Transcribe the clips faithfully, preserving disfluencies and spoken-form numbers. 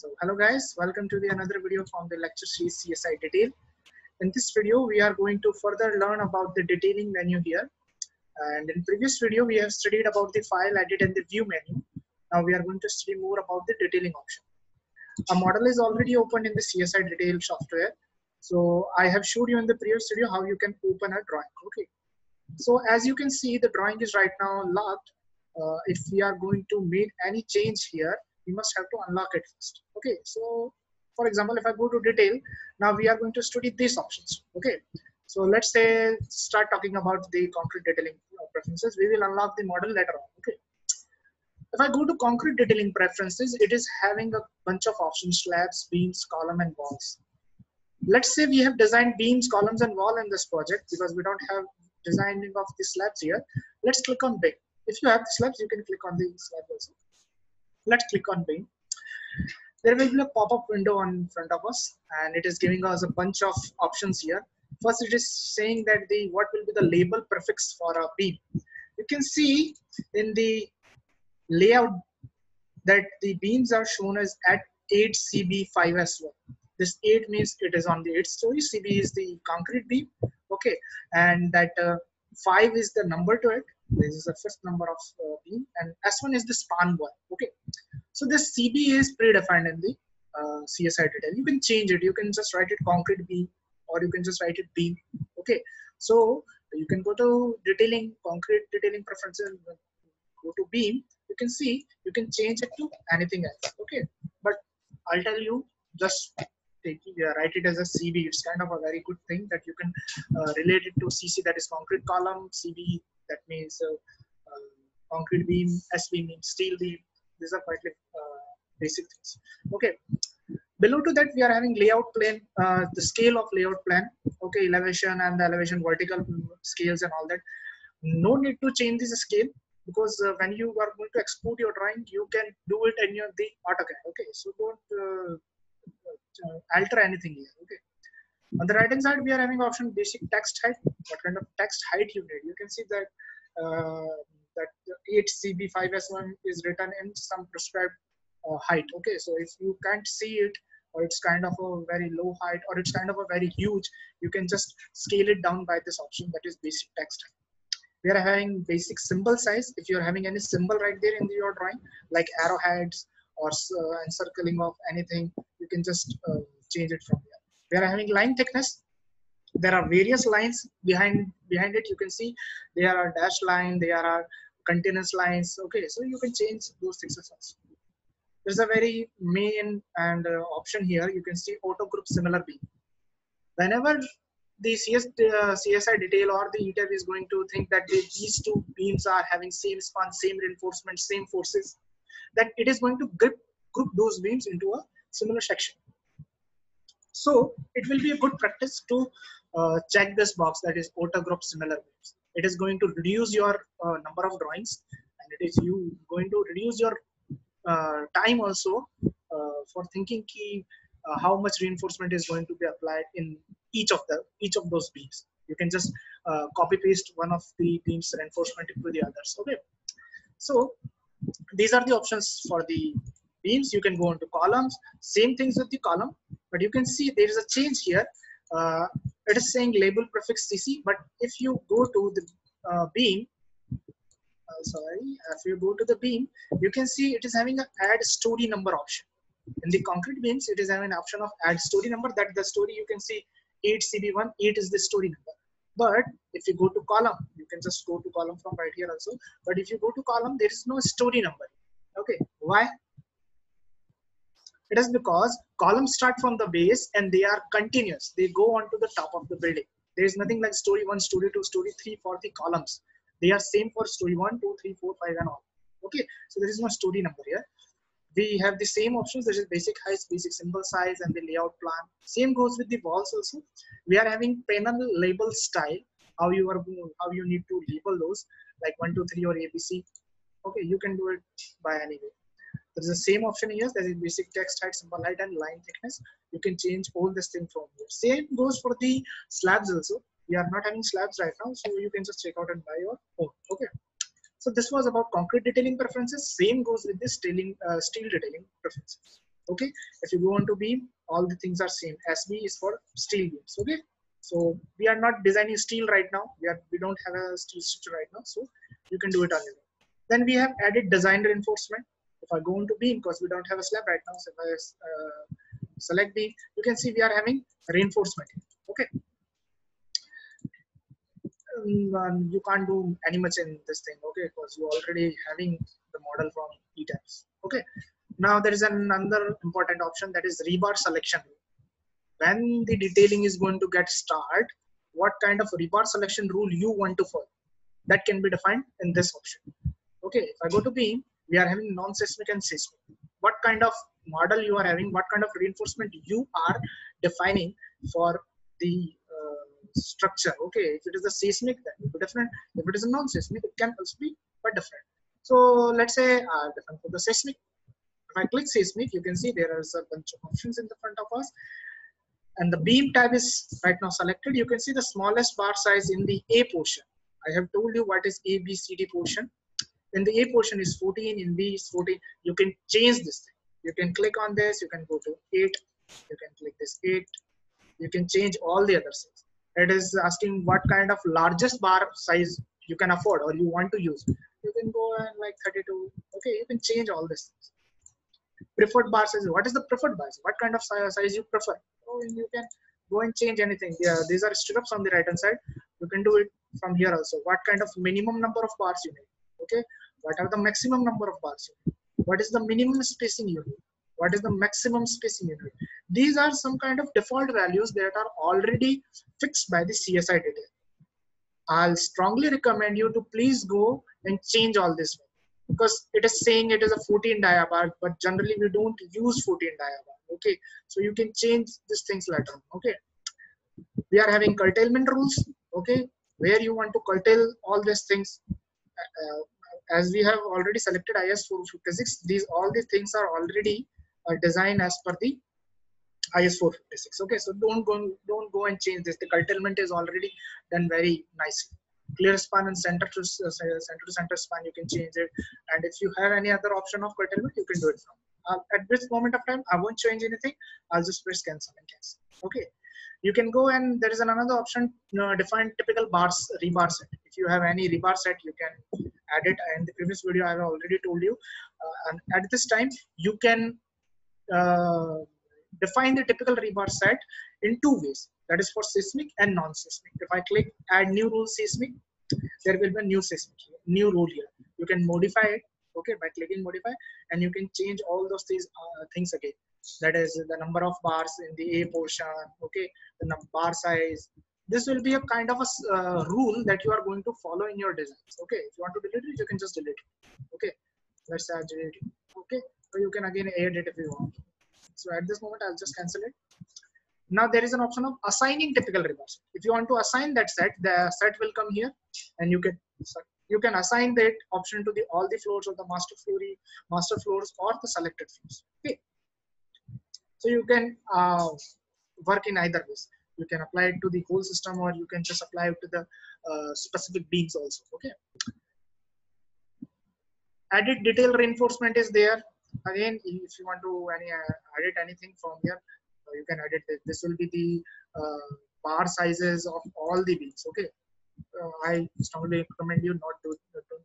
So hello guys, welcome to the another video from the lecture series C S I Detail. In this video we are going to further learn about the detailing menu here, and in previous video we have studied about the file, edit and the view menu. Now we are going to study more about the detailing option. A model is already opened in the C S I Detail software, so I have showed you in the previous video how you can open a drawing. Okay, so as you can see, the drawing is right now locked. Uh, if we are going to make any change here, we must have to unlock it first. Okay, so for example, if I go to detail, now we are going to study these options. Okay, so let's say start talking about the concrete detailing preferences. We will unlock the model later on. Okay, if I go to concrete detailing preferences, it is having a bunch of options: slabs, beams, column and walls. Let's say we have designed beams, columns and wall in this project because we don't have designing of the slabs here. Let's click on beam. If you have the slabs, you can click on the slab also. Let's click on beam. There will be a pop-up window in front of us, and it is giving us a bunch of options here. First, it is saying that the what will be the label prefix for a beam. You can see in the layout that the beams are shown as at eight C B five S one. This eight means it is on the eighth story. C B is the concrete beam. Okay, and that uh, five is the number to it. This is the first number of uh, beam, and S one is the span one. Okay, so this C B is predefined in the uh, C S I Detail. You can change it. You can just write it concrete beam, or you can just write it beam. Okay, so you can go to detailing, concrete detailing preferences, go to beam. You can see you can change it to anything else. Okay, but I'll tell you, just take it, yeah, write it as a C B. It's kind of a very good thing that you can uh, relate it to C C, that is concrete column, C B, that means uh, uh, concrete beam, S B means steel beam. These are quite like, uh, basic things. Okay, below to that we are having layout plane, uh, the scale of layout plan. Okay, elevation and the elevation vertical scales and all that. No need to change this scale because uh, when you are going to export your drawing, you can do it in your the AutoCAD. Okay, so don't uh, Uh, alter anything here. Okay, on the right hand side we are having option basic text height. What kind of text height you need? You can see that uh, that eight C B five S one is written in some prescribed uh, height. Okay, so if you can't see it, or it's kind of a very low height, or it's kind of a very huge, you can just scale it down by this option, that is basic text height. We are having basic symbol size. If you're having any symbol right there in your drawing, like arrowheads or uh, encircling of anything, you can just uh, change it from here. We are having line thickness. There are various lines behind behind it. You can see there are dashed line, there are continuous lines. Okay, so you can change those thicknesses also. There's a very main and uh, option here. You can see auto group similar beam. Whenever the C S, uh, C S I Detail or the E T A B S is going to think that they, these two beams are having same span, same reinforcement, same forces, that it is going to grip, group those beams into a similar section. So it will be a good practice to uh, check this box, that is auto group similar beams. It is going to reduce your uh, number of drawings, and it is you going to reduce your uh, time also uh, for thinking ki, uh, how much reinforcement is going to be applied in each of the each of those beams. You can just uh, copy paste one of the beams reinforcement into the others. Okay, so these are the options for the beams. You can go into columns, same things with the column, but you can see there is a change here. Uh, it is saying label prefix C C, but if you go to the uh, beam, uh, sorry, if you go to the beam, you can see it is having an add story number option. In the concrete beams, it is having an option of add story number, that the story you can see eight C B one, eight is the story number. But if you go to column, you can just go to column from right here also. But if you go to column, there is no story number. Okay, why? It is because columns start from the base and they are continuous. They go on to the top of the building. There is nothing like story one, story two, story three for the columns. They are same for story one, two, three, four, five and all. Okay, so there is no story number here. We have the same options, that is basic height, basic symbol size, and the layout plan. Same goes with the walls also. We are having panel label style, how you are how you need to label those, like one, two, three, or A B C. Okay, you can do it by any way. There is the same option here, that is basic text height, symbol height, and line thickness. You can change all this thing from here. Same goes for the slabs also. We are not having slabs right now, so you can just check out and buy your own. Okay. So this was about concrete detailing preferences. Same goes with this detailing, uh, steel detailing preferences. Okay, if you go on to beam, all the things are same. S B is for steel beams. Okay, so we are not designing steel right now. We are we don't have a steel structure right now, so you can do it on your own. Then we have added design reinforcement. If I go on to beam, because we don't have a slab right now, so if I uh, select beam, you can see we are having reinforcement. Okay, um, you can't do any much in this thing. Okay, because you are already having the model from E TABS. Okay. Now there is another important option, that is rebar selection. When the detailing is going to get started, what kind of rebar selection rule you want to follow, that can be defined in this option. Okay, if I go to beam, we are having non-seismic and seismic. What kind of model you are having, what kind of reinforcement you are defining for the uh, structure. Okay, if it is a seismic, that will be different. If it is a non-seismic, it can also be but different. So let's say uh, different for the seismic. If I click seismic, you can see there is a bunch of options in the front of us, and the beam tab is right now selected. You can see the smallest bar size in the A portion. I have told you what is A, B, C, D portion. In the A portion is fourteen, in B is fourteen. You can change this thing. You can click on this, you can go to eight, you can click this eight. You can change all the other things. It is asking what kind of largest bar size you can afford or you want to use. You can go and like thirty-two. Okay, you can change all these things. Preferred bar size. What is the preferred bar size? What kind of size you prefer? Oh, and you can go and change anything. Yeah, these are strips on the right hand side. You can do it from here also. What kind of minimum number of bars you need? Okay. What are the maximum number of bars you need? What is the minimum spacing you need? What is the maximum spacing you need? These are some kind of default values that are already fixed by the C S I detail. I'll strongly recommend you to please go and change all this. Because it is saying it is a fourteen dia bar, but generally we don't use fourteen dia bar. Okay, so you can change these things later on. Okay, we are having curtailment rules. Okay, where you want to curtail all these things, uh, as we have already selected I S four fifty-six. These all these things are already uh, designed as per the I S four fifty-six. Okay, so don't go, don't go and change this. The curtailment is already done very nicely. Clear span and center to uh, center to center span, you can change it. And if you have any other option of curtailment, you can do it from. Uh, at this moment of time, I won't change anything. I'll just press cancel and cancel. Okay. You can go and there is another option, you know, define typical bars rebar set. If you have any rebar set, you can add it. In the previous video, I have already told you. Uh, and at this time, you can uh, define the typical rebar set in two ways. That is for seismic and non-seismic. If I click add new rule seismic, there will be a new seismic, new rule here. You can modify it, okay, by clicking modify, and you can change all those things, uh, things again. That is the number of bars in the A portion, okay, the bar size. This will be a kind of a uh, rule that you are going to follow in your designs, okay. If you want to delete it, you can just delete it, okay. Let's add it, okay. So you can again add it if you want. So at this moment, I'll just cancel it. Now there is an option of assigning typical rebar set. If you want to assign that set, the set will come here, and you can you can assign that option to the all the floors of the master floor, master floors or the selected floors. Okay, so you can uh, work in either ways. You can apply it to the whole system, or you can just apply it to the uh, specific beams also. Okay, added detail reinforcement is there. Again, if you want to any uh, edit anything from here, you can edit this. This will be the uh, bar sizes of all the beams. Okay, uh, I strongly recommend you not to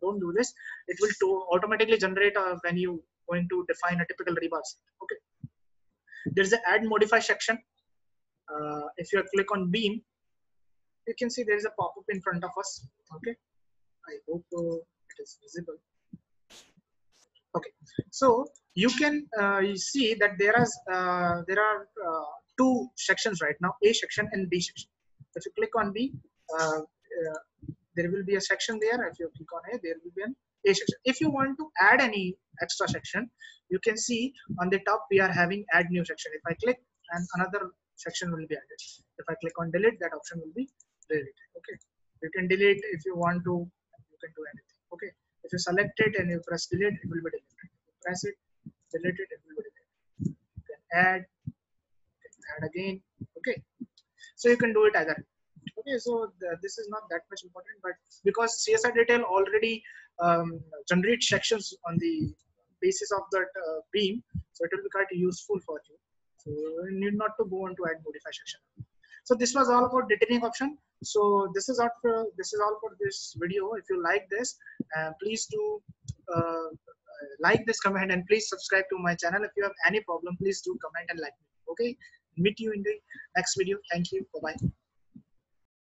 don't do this. It will to automatically generate uh, when you going to define a typical rebar set. Okay, there is an add modify section. Uh, if you click on beam, you can see there is a pop up in front of us. Okay, I hope uh, it is visible. Okay, so you can uh, you see that there is uh, there are uh, two sections right now, A section and B section. If you click on B, uh, uh, there will be a section there. If you click on A, there will be an A section. If you want to add any extra section, you can see on the top we are having add new section. If I click, and another section will be added. If I click on delete, that option will be deleted. Okay, you can delete if you want to. You can do anything. Okay. If you select it and you press delete, it will be deleted. You press it, delete it, it will be deleted. You can add, you can add again. Okay, so you can do it either. Okay, so the, this is not that much important, but because C S I detail already um, generates sections on the basis of that uh, beam, So it will be quite useful for you. So you need not to go on to add modify section. So this was all about detailing option. So this is all for, this is all for this video. If you like this, uh, please do uh, like this comment, and please subscribe to my channel. If you have any problem, please do comment and like me. Okay, meet you in the next video. Thank you. Bye bye.